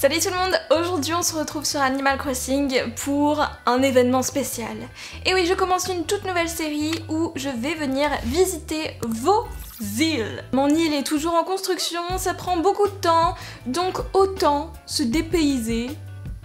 Salut tout le monde, aujourd'hui on se retrouve sur Animal Crossing pour un événement spécial. Et oui, je commence une toute nouvelle série où je vais venir visiter vos îles. Mon île est toujours en construction, ça prend beaucoup de temps, donc autant se dépayser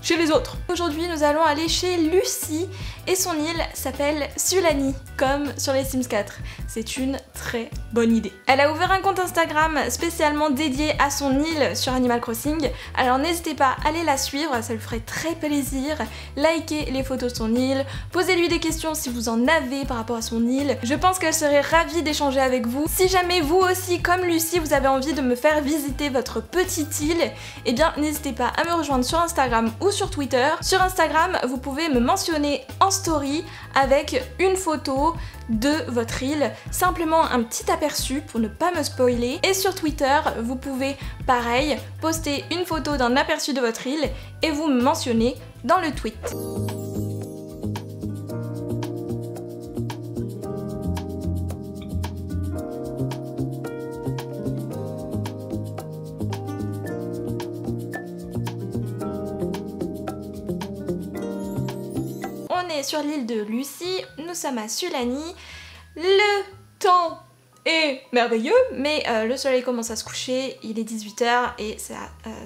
chez les autres. Aujourd'hui nous allons aller chez Lucie et son île s'appelle Sulani, comme sur les Sims 4. C'est une très bonne idée. Elle a ouvert un compte Instagram spécialement dédié à son île sur Animal Crossing, alors n'hésitez pas à aller la suivre, ça lui ferait très plaisir. Likez les photos de son île, posez-lui des questions si vous en avez par rapport à son île. Je pense qu'elle serait ravie d'échanger avec vous. Si jamais vous aussi, comme Lucie, vous avez envie de me faire visiter votre petite île, eh bien n'hésitez pas à me rejoindre sur Instagram ou sur Twitter. Sur Instagram, vous pouvez me mentionner en story avec une photo de votre île, simplement un petit aperçu pour ne pas me spoiler. Et sur Twitter, vous pouvez pareil poster une photo d'un aperçu de votre île et vous me mentionner dans le tweet. Sur l'île de Lucie, nous sommes à Sulani. Le temps est merveilleux, mais le soleil commence à se coucher, il est 18 h et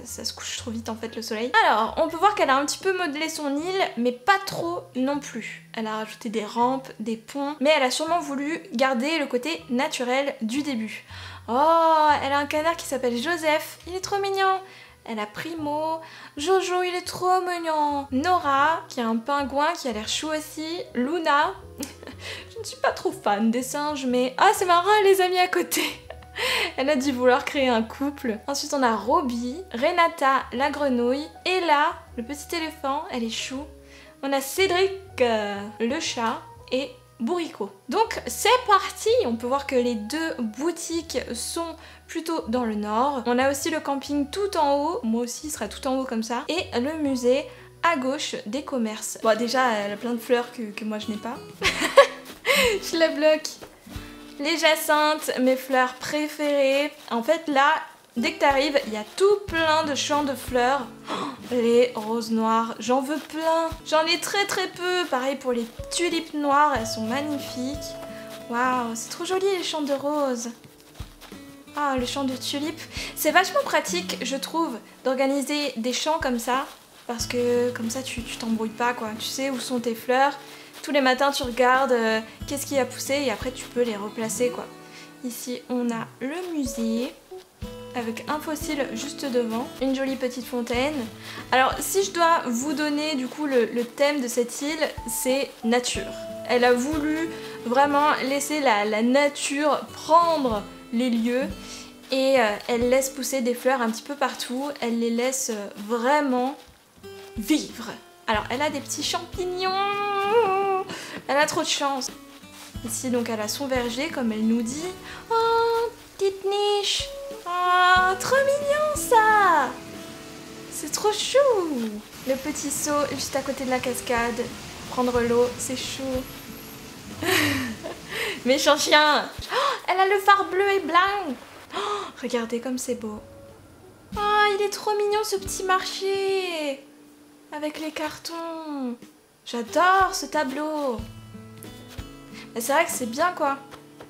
ça se couche trop vite en fait le soleil. Alors, on peut voir qu'elle a un petit peu modelé son île, mais pas trop non plus. Elle a rajouté des rampes, des ponts, mais elle a sûrement voulu garder le côté naturel du début. Oh, elle a un canard qui s'appelle Joseph, il est trop mignon. Elle a Primo, Jojo il est trop mignon, Nora qui a un pingouin qui a l'air chou aussi, Luna, je ne suis pas trop fan des singes mais... Ah c'est marrant, elle les a mis à côté. Elle a dû vouloir créer un couple. Ensuite on a Robbie, Renata la grenouille, Ella le petit éléphant, elle est chou. On a Cédric le chat et Bourricot. Donc c'est parti, on peut voir que les deux boutiques sont plutôt dans le nord. On a aussi le camping tout en haut, moi aussi il sera tout en haut comme ça, et le musée à gauche des commerces. Bon déjà elle a plein de fleurs que moi je n'ai pas. Je la bloque. Les jacinthes, mes fleurs préférées. En fait là, dès que t'arrives, il y a tout plein de champs de fleurs. Les roses noires, j'en veux plein. J'en ai très très peu. Pareil pour les tulipes noires, elles sont magnifiques. Waouh, c'est trop joli les champs de roses. Ah, le champ de tulipes. C'est vachement pratique, je trouve, d'organiser des champs comme ça. Parce que comme ça, tu t'embrouilles pas, quoi. Tu sais où sont tes fleurs. Tous les matins, tu regardes qu'est-ce qui a poussé et après, tu peux les replacer, quoi. Ici, on a le musée, avec un fossile juste devant, une jolie petite fontaine. Alors si je dois vous donner du coup le thème de cette île, c'est nature. Elle a voulu vraiment laisser la nature prendre les lieux et elle laisse pousser des fleurs un petit peu partout, elle les laisse vraiment vivre. Alors elle a des petits champignons, elle a trop de chance. Ici donc elle a son verger comme elle nous dit. Oh, petite niche. Oh, trop mignon ça! C'est trop chou! Le petit seau juste à côté de la cascade. Prendre l'eau, c'est chou. Méchant chien! Oh, elle a le phare bleu et blanc! Oh, regardez comme c'est beau. Oh, il est trop mignon ce petit marché! Avec les cartons. J'adore ce tableau. C'est vrai que c'est bien quoi,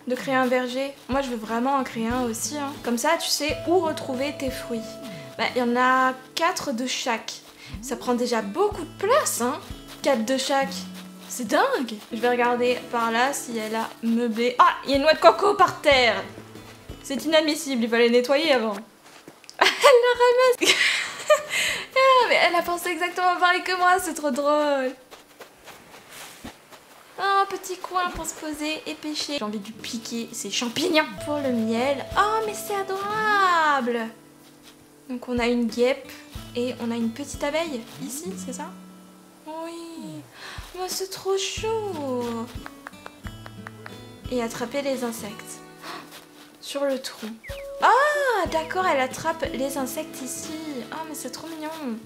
de créer un verger. Moi je veux vraiment en créer un aussi, hein. Comme ça tu sais où retrouver tes fruits. Bah il y en a 4 de chaque. Ça prend déjà beaucoup de place, hein, 4 de chaque. C'est dingue. Je vais regarder par là si elle a meublé. Ah, il y a une noix de coco par terre. C'est inadmissible, il fallait nettoyer avant. Elle la ramasse. Ah, mais elle a pensé exactement pareil que moi, c'est trop drôle. Un petit coin pour se poser et pêcher. J'ai envie de piquer ces champignons. Pour le miel. Oh mais c'est adorable. Donc on a une guêpe et on a une petite abeille. Ici, c'est ça? Oui. Oh, c'est trop chaud. Et attraper les insectes. Sur le trou. Ah d'accord, elle attrape les insectes ici. Oh mais c'est trop mignon.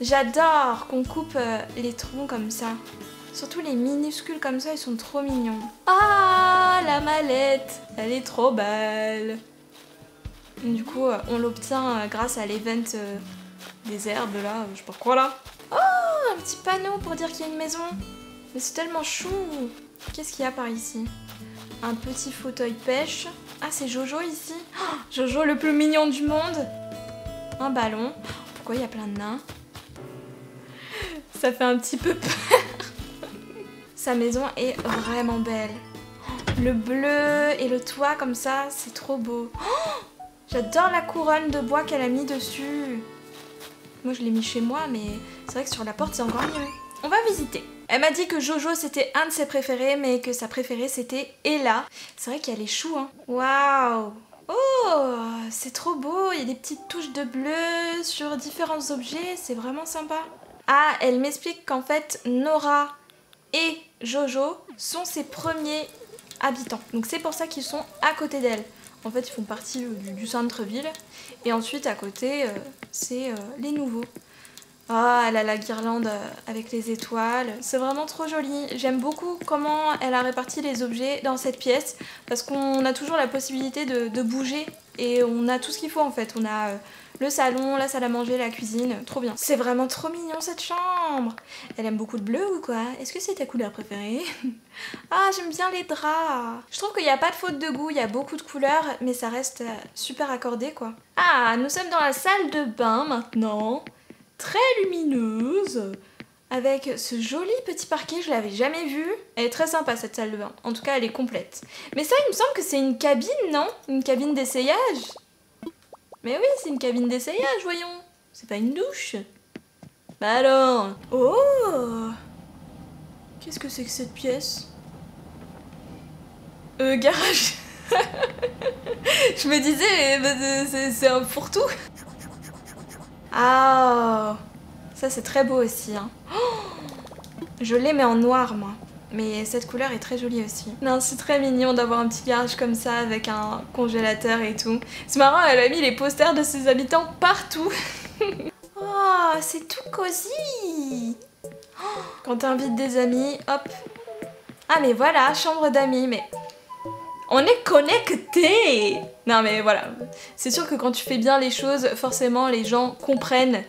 J'adore qu'on coupe les troncs comme ça. Surtout les minuscules comme ça, ils sont trop mignons. Ah, la mallette, elle est trop belle. Du coup, on l'obtient grâce à l'event des herbes là, je sais pas quoi là. Oh, un petit panneau pour dire qu'il y a une maison. Mais c'est tellement chou. Qu'est-ce qu'il y a par ici? Un petit fauteuil pêche. Ah, c'est Jojo ici. Oh, Jojo le plus mignon du monde. Un ballon. Pourquoi il y a plein de nains? Ça fait un petit peu peur. Sa maison est vraiment belle. Le bleu et le toit comme ça, c'est trop beau. Oh, j'adore la couronne de bois qu'elle a mis dessus. Moi je l'ai mis chez moi, mais c'est vrai que sur la porte c'est encore mieux. On va visiter. Elle m'a dit que Jojo c'était un de ses préférés, mais que sa préférée c'était Ella. C'est vrai qu'elle est chou, hein. Waouh! Oh, c'est trop beau. Il y a des petites touches de bleu sur différents objets, c'est vraiment sympa. Ah, elle m'explique qu'en fait Nora et Jojo sont ses premiers habitants. Donc c'est pour ça qu'ils sont à côté d'elle. En fait, ils font partie du centre-ville. Et ensuite, à côté, c'est les nouveaux. Ah, elle a la guirlande avec les étoiles. C'est vraiment trop joli. J'aime beaucoup comment elle a réparti les objets dans cette pièce. Parce qu'on a toujours la possibilité de bouger. Et on a tout ce qu'il faut, en fait. On a le salon, la salle à manger, la cuisine. Trop bien. C'est vraiment trop mignon, cette chambre. Elle aime beaucoup le bleu ou quoi? Est-ce que c'est ta couleur préférée? Ah, j'aime bien les draps. Je trouve qu'il n'y a pas de faute de goût. Il y a beaucoup de couleurs, mais ça reste super accordé, quoi. Ah, nous sommes dans la salle de bain, maintenant. Très lumineuse. Avec ce joli petit parquet, je l'avais jamais vu. Elle est très sympa cette salle de bain, en tout cas elle est complète. Mais ça il me semble que c'est une cabine, non? Une cabine d'essayage? Mais oui, c'est une cabine d'essayage, voyons. C'est pas une douche. Bah alors. Oh, qu'est-ce que c'est que cette pièce? Garage. Je me disais, c'est un fourre-tout. Ah, ça c'est très beau aussi, hein. Oh, je les mets en noir moi, mais cette couleur est très jolie aussi. Non, c'est très mignon d'avoir un petit garage comme ça avec un congélateur et tout. C'est marrant, elle a mis les posters de ses habitants partout. Oh, c'est tout cosy. Oh, quand t'invites des amis, hop. Ah mais voilà, chambre d'amis, mais... on est connectés. Non mais voilà, c'est sûr que quand tu fais bien les choses, forcément les gens comprennent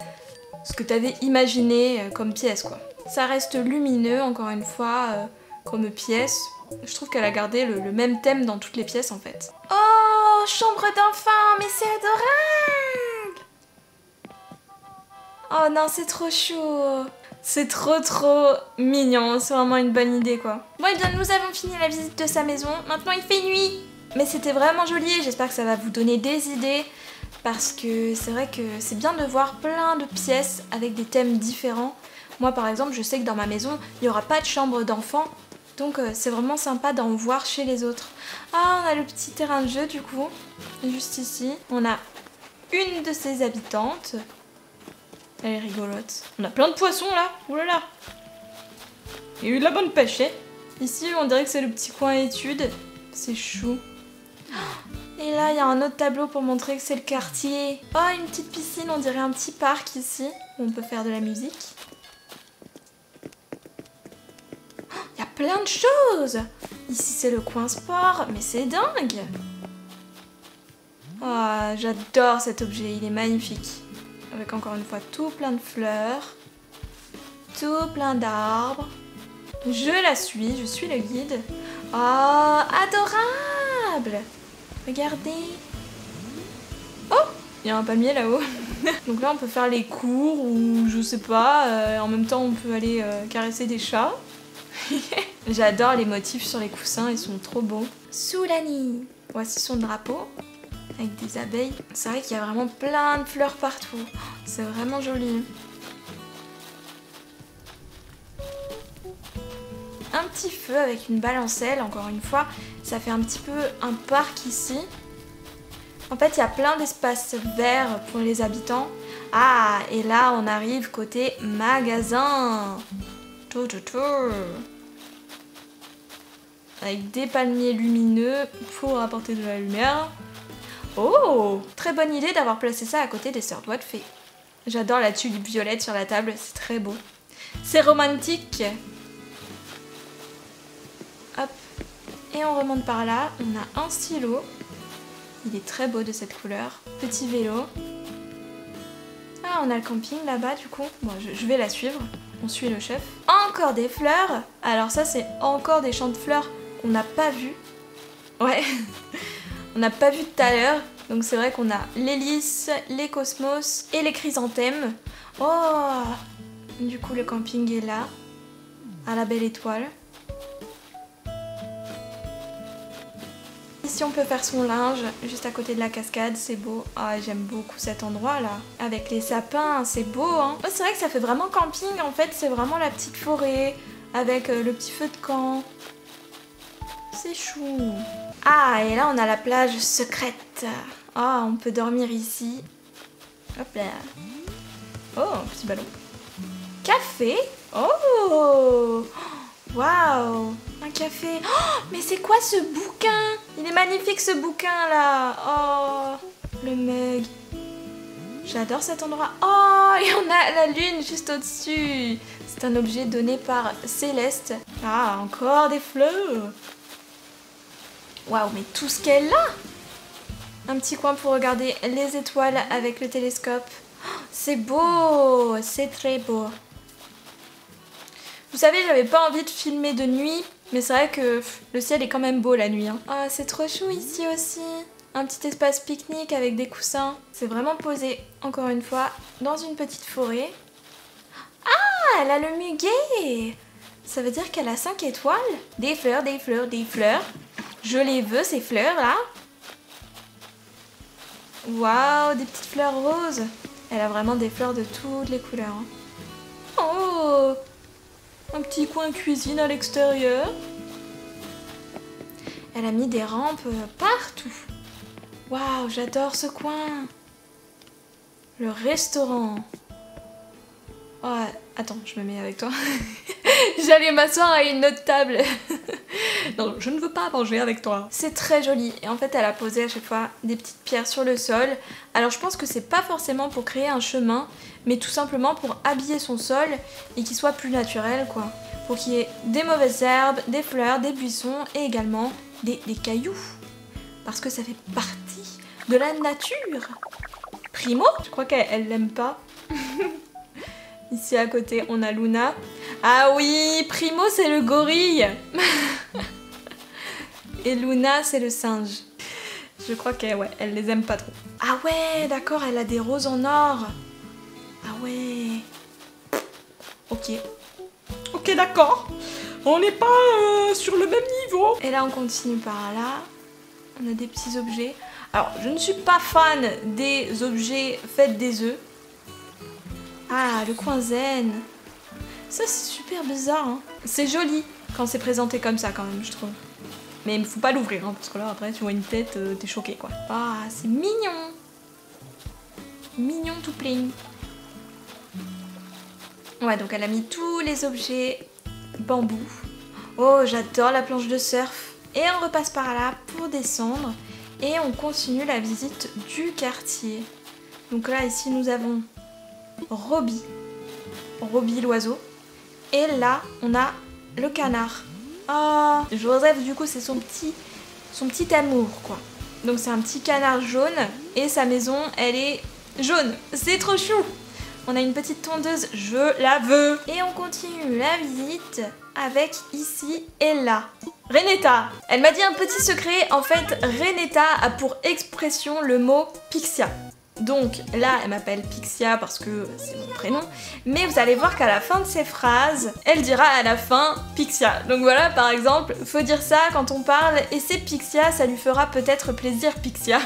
ce que t'avais imaginé comme pièce, quoi. Ça reste lumineux, encore une fois, comme pièce. Je trouve qu'elle a gardé le même thème dans toutes les pièces, en fait. Oh, chambre d'enfant, mais c'est adorable. Oh non, c'est trop chaud. C'est trop mignon, c'est vraiment une bonne idée, quoi. Bon, et bien, nous avons fini la visite de sa maison. Maintenant, il fait nuit. Mais c'était vraiment joli, j'espère que ça va vous donner des idées. Parce que c'est vrai que c'est bien de voir plein de pièces avec des thèmes différents. Moi par exemple, je sais que dans ma maison, il n'y aura pas de chambre d'enfant. Donc c'est vraiment sympa d'en voir chez les autres. Ah, on a le petit terrain de jeu du coup, juste ici. On a une de ses habitantes. Elle est rigolote. On a plein de poissons là, oulala. Il y a eu de la bonne pêche, hein. Ici, on dirait que c'est le petit coin études. C'est chou. Et là, il y a un autre tableau pour montrer que c'est le quartier. Oh, une petite piscine, on dirait un petit parc ici, où on peut faire de la musique. Oh, il y a plein de choses. Ici, c'est le coin sport, mais c'est dingue. Oh, j'adore cet objet, il est magnifique. Avec encore une fois tout plein de fleurs, tout plein d'arbres. Je la suis, je suis le guide. Oh, adorable! Regardez. Oh, il y a un palmier là-haut. Donc là on peut faire les cours ou je sais pas, en même temps on peut aller caresser des chats. J'adore les motifs sur les coussins, ils sont trop beaux. Sulani. Voici son drapeau avec des abeilles. C'est vrai qu'il y a vraiment plein de fleurs partout. C'est vraiment joli. Un petit feu avec une balancelle, encore une fois, ça fait un petit peu un parc ici. En fait, il y a plein d'espaces verts pour les habitants. Ah, et là, on arrive côté magasin. Avec des palmiers lumineux pour apporter de la lumière. Oh, très bonne idée d'avoir placé ça à côté des sœurs doigts de fée. J'adore la tulipe violette sur la table, c'est très beau. C'est romantique. Hop, et on remonte par là, on a un stylo, il est très beau de cette couleur, petit vélo. Ah, on a le camping là-bas du coup. Bon, je vais la suivre, on suit le chef. Encore des fleurs. Alors ça c'est encore des champs de fleurs qu'on n'a pas vu. Ouais, on n'a pas vu tout à l'heure. Donc c'est vrai qu'on a les lys, les cosmos et les chrysanthèmes. Oh, du coup le camping est là, à la belle étoile. Ici on peut faire son linge, juste à côté de la cascade, c'est beau. Ah, j'aime beaucoup cet endroit là, avec les sapins, c'est beau hein. Oh, c'est vrai que ça fait vraiment camping en fait, c'est vraiment la petite forêt, avec le petit feu de camp. C'est chou. Ah, et là on a la plage secrète. Ah, on peut dormir ici. Hop là. Oh, un petit ballon. Café. Oh, waouh, un café. Oh, mais c'est quoi ce bouquin? Il est magnifique ce bouquin là. Oh, le mug. J'adore cet endroit. Oh, et on a la lune juste au-dessus. C'est un objet donné par Céleste. Ah, encore des fleurs. Waouh, mais tout ce qu'elle a. Un petit coin pour regarder les étoiles avec le télescope. Oh, c'est beau, c'est très beau. Vous savez, j'avais pas envie de filmer de nuit, mais c'est vrai que le ciel est quand même beau la nuit. Hein. Oh, c'est trop chou ici aussi. Un petit espace pique-nique avec des coussins. C'est vraiment posé, encore une fois, dans une petite forêt. Ah, elle a le muguet. Ça veut dire qu'elle a 5 étoiles. Des fleurs, des fleurs, des fleurs. Je les veux, ces fleurs là. Waouh, des petites fleurs roses. Elle a vraiment des fleurs de toutes les couleurs. Hein. Oh! Un petit coin cuisine à l'extérieur. Elle a mis des rampes partout. Waouh, j'adore ce coin. Le restaurant. Oh, attends, je me mets avec toi. J'allais m'asseoir à une autre table. Non, je ne veux pas manger avec toi. C'est très joli. Et en fait, elle a posé à chaque fois des petites pierres sur le sol. Alors, je pense que c'est pas forcément pour créer un chemin, mais tout simplement pour habiller son sol et qu'il soit plus naturel, quoi. Pour qu'il y ait des mauvaises herbes, des fleurs, des buissons et également des cailloux. Parce que ça fait partie de la nature. Primo, je crois qu'elle l'aime pas. Ici à côté, on a Luna. Ah oui, Primo, c'est le gorille. Et Luna, c'est le singe. Je crois qu'elle ouais, elle les aime pas trop. Ah ouais, d'accord, elle a des roses en or. Ah ouais. Ok. Ok, d'accord. On n'est pas sur le même niveau. Et là, on continue par là. On a des petits objets. Alors, je ne suis pas fan des objets faits des œufs. Ah, le coin zen. Ça, c'est super bizarre. Hein. C'est joli quand c'est présenté comme ça, quand même, je trouve. Mais il ne faut pas l'ouvrir, hein, parce que là, après, tu vois une tête, t'es choqué, quoi. Ah, c'est mignon. Mignon tout plein. Ouais, donc elle a mis tous les objets bambou. Oh, j'adore la planche de surf. Et on repasse par là pour descendre. Et on continue la visite du quartier. Donc là, ici, nous avons Robbie. Robbie l'oiseau. Et là, on a le canard. Oh, Joseph, du coup, c'est son petit amour, quoi. Donc c'est un petit canard jaune. Et sa maison, elle est jaune. C'est trop chou. On a une petite tondeuse, je la veux. Et on continue la visite avec ici et là. Renetta. Elle m'a dit un petit secret. En fait, Renetta a pour expression le mot Pixia. Donc là, elle m'appelle Pixia parce que c'est mon prénom. Mais vous allez voir qu'à la fin de ses phrases, elle dira à la fin Pixia. Donc voilà, par exemple, faut dire ça quand on parle. Et c'est Pixia, ça lui fera peut-être plaisir Pixia.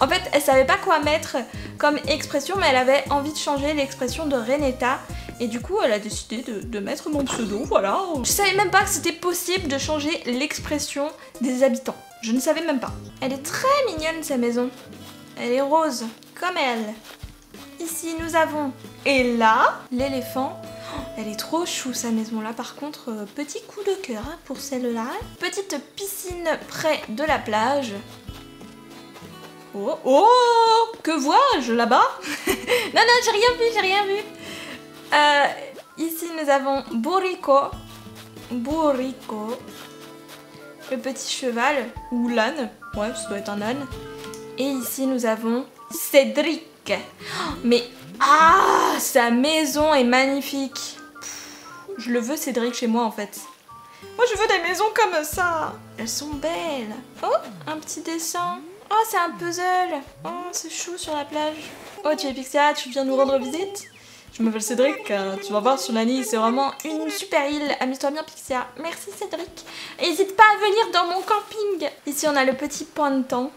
En fait, elle savait pas quoi mettre comme expression, mais elle avait envie de changer l'expression de Renetta. Et du coup, elle a décidé de mettre mon pseudo, voilà. Je savais même pas que c'était possible de changer l'expression des habitants. Je ne savais même pas. Elle est très mignonne, sa maison. Elle est rose, comme elle. Ici, nous avons Ella, l'éléphant. Oh, elle est trop chou, sa maison-là. Par contre, petit coup de cœur hein, pour celle-là. Petite piscine près de la plage. Oh, oh, que vois-je là-bas? Non, non, j'ai rien vu, j'ai rien vu. Ici, nous avons Burico. Burico. Le petit cheval, ou l'âne. Ouais, ça doit être un âne. Et ici, nous avons Cédric. Mais Ah, sa maison est magnifique. Pff, je le veux, Cédric, chez moi en fait. Moi je veux des maisons comme ça. Elles sont belles. Oh, un petit dessin. Oh, c'est un puzzle. Oh, c'est chou sur la plage. Oh, tu es Pixia, tu viens nous rendre visite? Je m'appelle Cédric, tu vas voir Sulani, c'est vraiment une super île. Amuse-toi bien Pixia. Merci Cédric. N'hésite pas à venir dans mon camping. Ici on a le petit ponton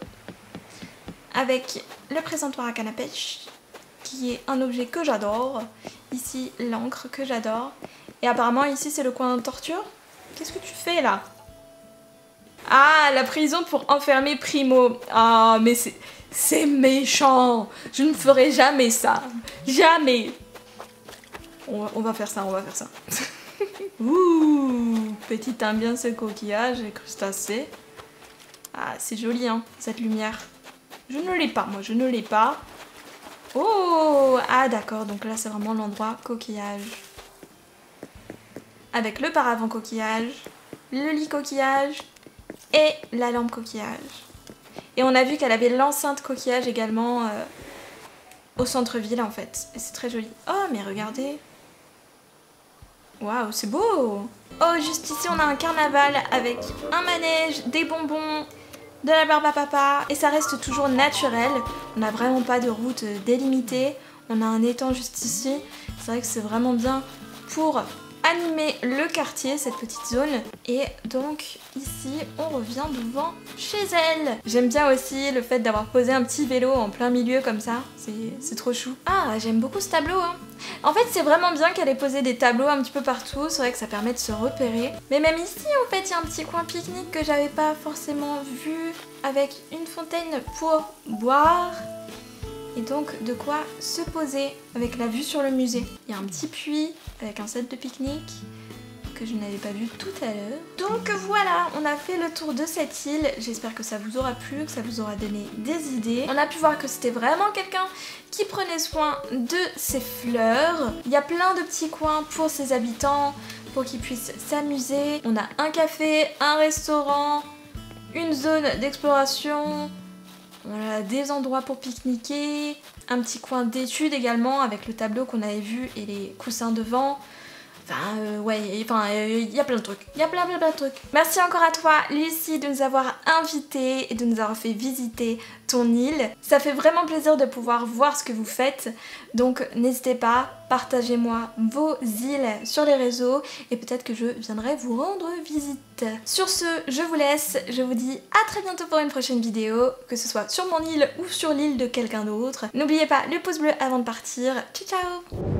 avec le présentoir à canne à pêche qui est un objet que j'adore. Ici l'encre que j'adore. Et apparemment ici c'est le coin de torture. Qu'est-ce que tu fais là? Ah, la prison pour enfermer Primo. Ah, mais c'est méchant. Je ne ferai jamais ça. Jamais. On va faire ça, on va faire ça. Ouh, petit aime bien ce coquillage et crustacé. Ah, c'est joli, hein, cette lumière. Je ne l'ai pas, moi, je ne l'ai pas. Oh, ah d'accord, donc là, c'est vraiment l'endroit coquillage. Avec le paravent coquillage, le lit coquillage et la lampe coquillage. Et on a vu qu'elle avait l'enceinte coquillage également au centre-ville en fait. Et c'est très joli. Oh mais regardez. Waouh, c'est beau. Oh, juste ici on a un carnaval avec un manège, des bonbons, de la barbe à papa. Et ça reste toujours naturel. On n'a vraiment pas de route délimitée. On a un étang juste ici. C'est vrai que c'est vraiment bien pour animer le quartier, cette petite zone. Et donc ici on revient devant chez elle. J'aime bien aussi le fait d'avoir posé un petit vélo en plein milieu comme ça, c'est trop chou. Ah, j'aime beaucoup ce tableau hein. En fait c'est vraiment bien qu'elle ait posé des tableaux un petit peu partout, c'est vrai que ça permet de se repérer. Mais même ici en fait il y a un petit coin pique-nique que j'avais pas forcément vu, avec une fontaine pour boire. Et donc de quoi se poser avec la vue sur le musée. Il y a un petit puits avec un set de pique-nique que je n'avais pas vu tout à l'heure. Donc voilà, on a fait le tour de cette île. J'espère que ça vous aura plu, que ça vous aura donné des idées. On a pu voir que c'était vraiment quelqu'un qui prenait soin de ses fleurs. Il y a plein de petits coins pour ses habitants, pour qu'ils puissent s'amuser. On a un café, un restaurant, une zone d'exploration. On a des endroits pour pique-niquer, un petit coin d'études également avec le tableau qu'on avait vu et les coussins devant. Enfin, il y a plein de trucs. Il y a plein de trucs. Merci encore à toi, Lucie, de nous avoir invités et de nous avoir fait visiter ton île. Ça fait vraiment plaisir de pouvoir voir ce que vous faites. Donc, n'hésitez pas, partagez-moi vos îles sur les réseaux et peut-être que je viendrai vous rendre visite. Sur ce, je vous laisse. Je vous dis à très bientôt pour une prochaine vidéo, que ce soit sur mon île ou sur l'île de quelqu'un d'autre. N'oubliez pas le pouce bleu avant de partir. Ciao, ciao!